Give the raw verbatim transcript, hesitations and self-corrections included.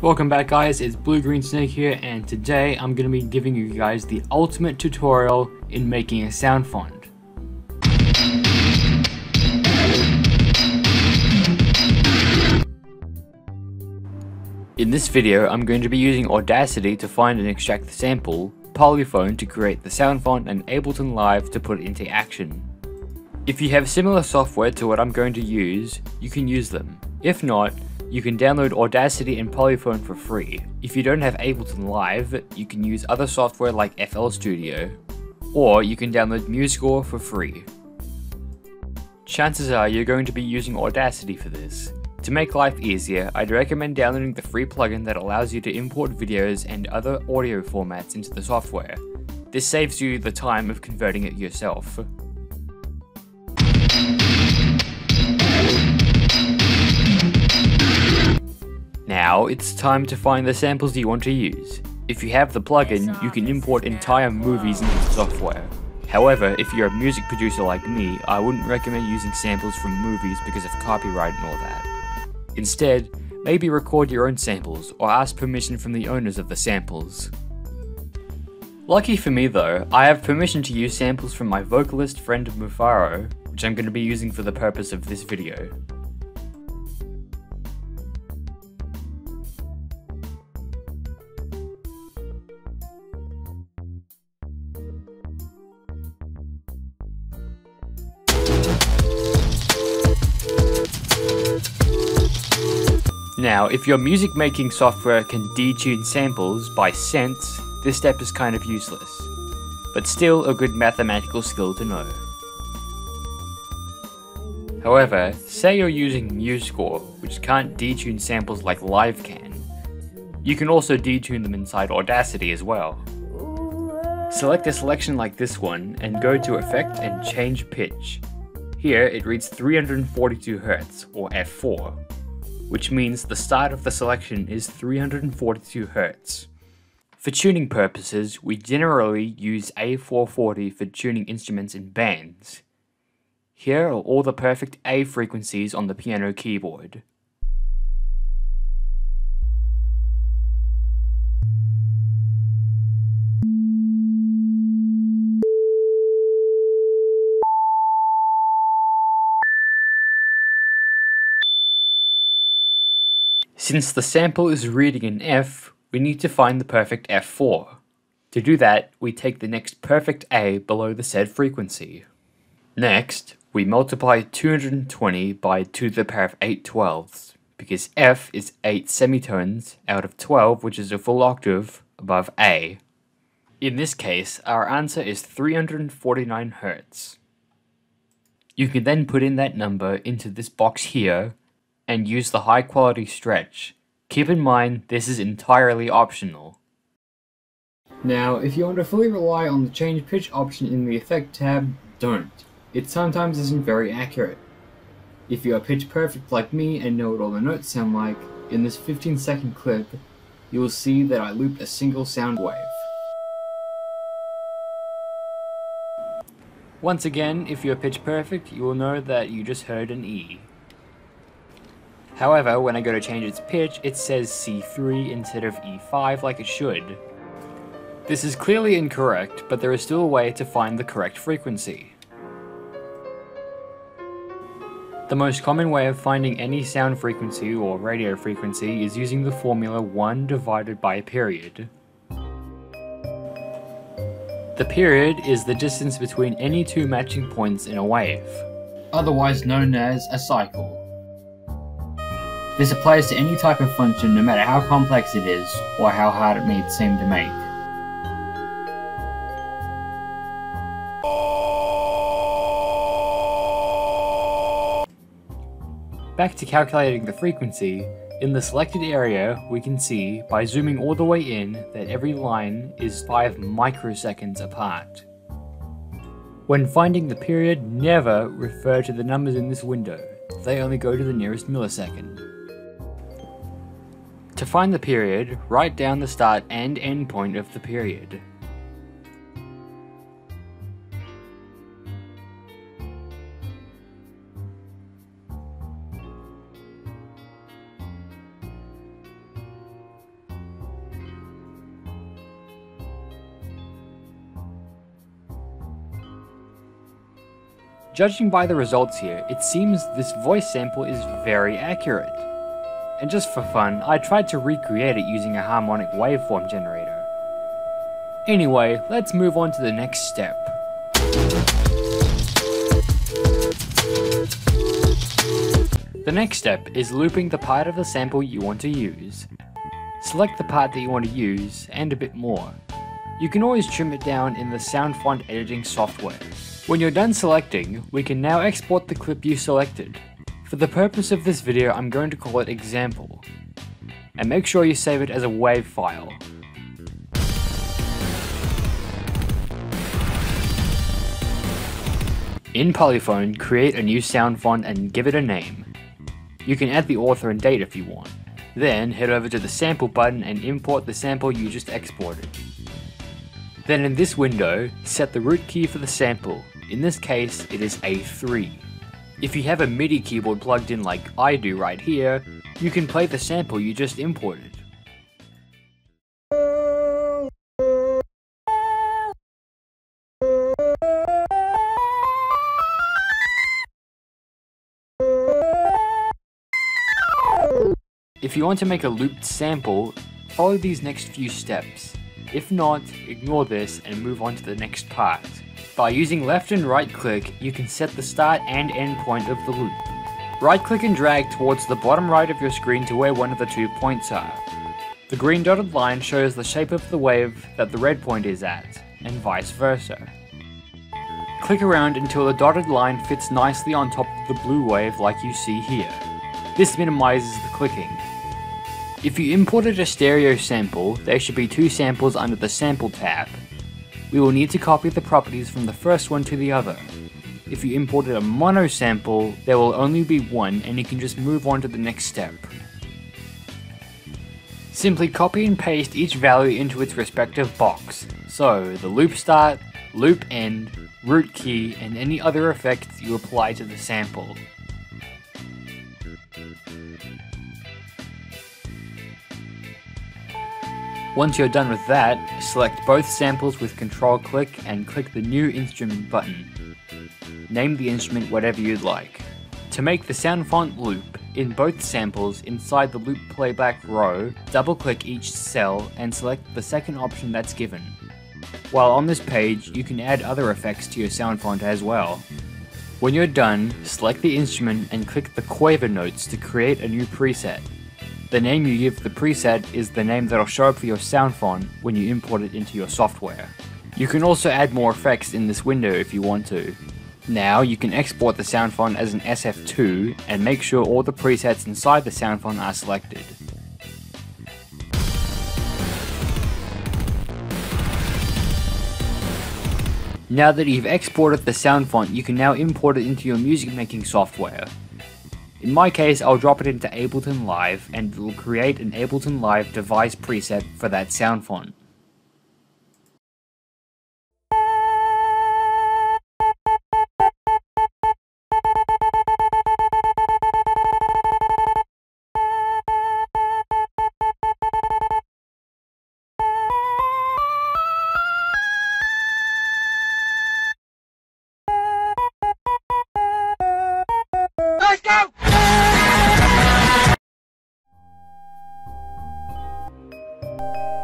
Welcome back guys, it's BlueGreenSnake here, and today I'm going to be giving you guys the ultimate tutorial in making a sound font. In this video I'm going to be using Audacity to find and extract the sample, Polyphone to create the sound font, and Ableton Live to put it into action. If you have similar software to what I'm going to use, you can use them. If not, you can download Audacity and Polyphone for free. If you don't have Ableton Live, you can use other software like F L Studio, or you can download MuseScore for free. Chances are you're going to be using Audacity for this. To make life easier, I'd recommend downloading the free plugin that allows you to import videos and other audio formats into the software. This saves you the time of converting it yourself. Now it's time to find the samples you want to use. If you have the plugin, you can import entire movies into the software. However, if you're a music producer like me, I wouldn't recommend using samples from movies because of copyright and all that. Instead, maybe record your own samples or ask permission from the owners of the samples. Lucky for me though, I have permission to use samples from my vocalist friend Mufaro, which I'm going to be using for the purpose of this video. Now, if your music making software can detune samples by cents, this step is kind of useless, but still a good mathematical skill to know. However, say you're using MuseScore, which can't detune samples like Live can. You can also detune them inside Audacity as well. Select a selection like this one and go to Effect and change pitch. Here it reads three hundred forty-two hertz or F four. Which means the start of the selection is three hundred forty-two hertz. For tuning purposes, we generally use A four forty for tuning instruments in bands. Here are all the perfect A frequencies on the piano keyboard. Since the sample is reading an F, we need to find the perfect F four. To do that, we take the next perfect A below the said frequency. Next, we multiply two hundred twenty by two to the power of eight twelfths, because F is eight semitones out of twelve, which is a full octave above A. In this case, our answer is three hundred forty-nine hertz. You can then put in that number into this box here, and use the high quality stretch. Keep in mind, this is entirely optional. Now, if you want to fully rely on the change pitch option in the effect tab, don't. It sometimes isn't very accurate. If you are pitch perfect like me and know what all the notes sound like, in this fifteen second clip, you will see that I looped a single sound wave. Once again, if you are pitch perfect, you will know that you just heard an E. However, when I go to change its pitch, it says C three instead of E five like it should. This is clearly incorrect, but there is still a way to find the correct frequency. The most common way of finding any sound frequency or radio frequency is using the formula one divided by a period. The period is the distance between any two matching points in a wave, otherwise known as a cycle. This applies to any type of function, no matter how complex it is, or how hard it may seem to make. Back to calculating the frequency, in the selected area we can see, by zooming all the way in, that every line is five microseconds apart. When finding the period, never refer to the numbers in this window, they only go to the nearest millisecond. To find the period, write down the start and end point of the period. Judging by the results here, it seems this voice sample is very accurate. And just for fun, I tried to recreate it using a harmonic waveform generator. Anyway, let's move on to the next step. The next step is looping the part of the sample you want to use. Select the part that you want to use, and a bit more. You can always trim it down in the sound font editing software. When you're done selecting, we can now export the clip you selected. For the purpose of this video, I'm going to call it example, and make sure you save it as a WAV file. In Polyphone, create a new sound font and give it a name. You can add the author and date if you want. Then head over to the sample button and import the sample you just exported. Then in this window, set the root key for the sample. In this case, it is A three. If you have a MIDI keyboard plugged in like I do right here, you can play the sample you just imported. If you want to make a looped sample, follow these next few steps. If not, ignore this and move on to the next part. By using left and right click, you can set the start and end point of the loop. Right click and drag towards the bottom right of your screen to where one of the two points are. The green dotted line shows the shape of the wave that the red point is at, and vice versa. Click around until the dotted line fits nicely on top of the blue wave like you see here. This minimizes the clicking. If you imported a stereo sample, there should be two samples under the sample tab. We will need to copy the properties from the first one to the other. If you imported a mono sample, there will only be one and you can just move on to the next step. Simply copy and paste each value into its respective box. So, the loop start, loop end, root key, and any other effects you apply to the sample. Once you're done with that, select both samples with control click and click the new instrument button. Name the instrument whatever you'd like. To make the sound font loop, in both samples inside the loop playback row, double click each cell and select the second option that's given. While on this page, you can add other effects to your sound font as well. When you're done, select the instrument and click the quaver notes to create a new preset. The name you give the preset is the name that'll show up for your sound font when you import it into your software. You can also add more effects in this window if you want to. Now you can export the sound font as an S F two and make sure all the presets inside the sound font are selected. Now that you've exported the sound font, you can now import it into your music making software. In my case, I'll drop it into Ableton Live and it will create an Ableton Live device preset for that sound font. Let's go!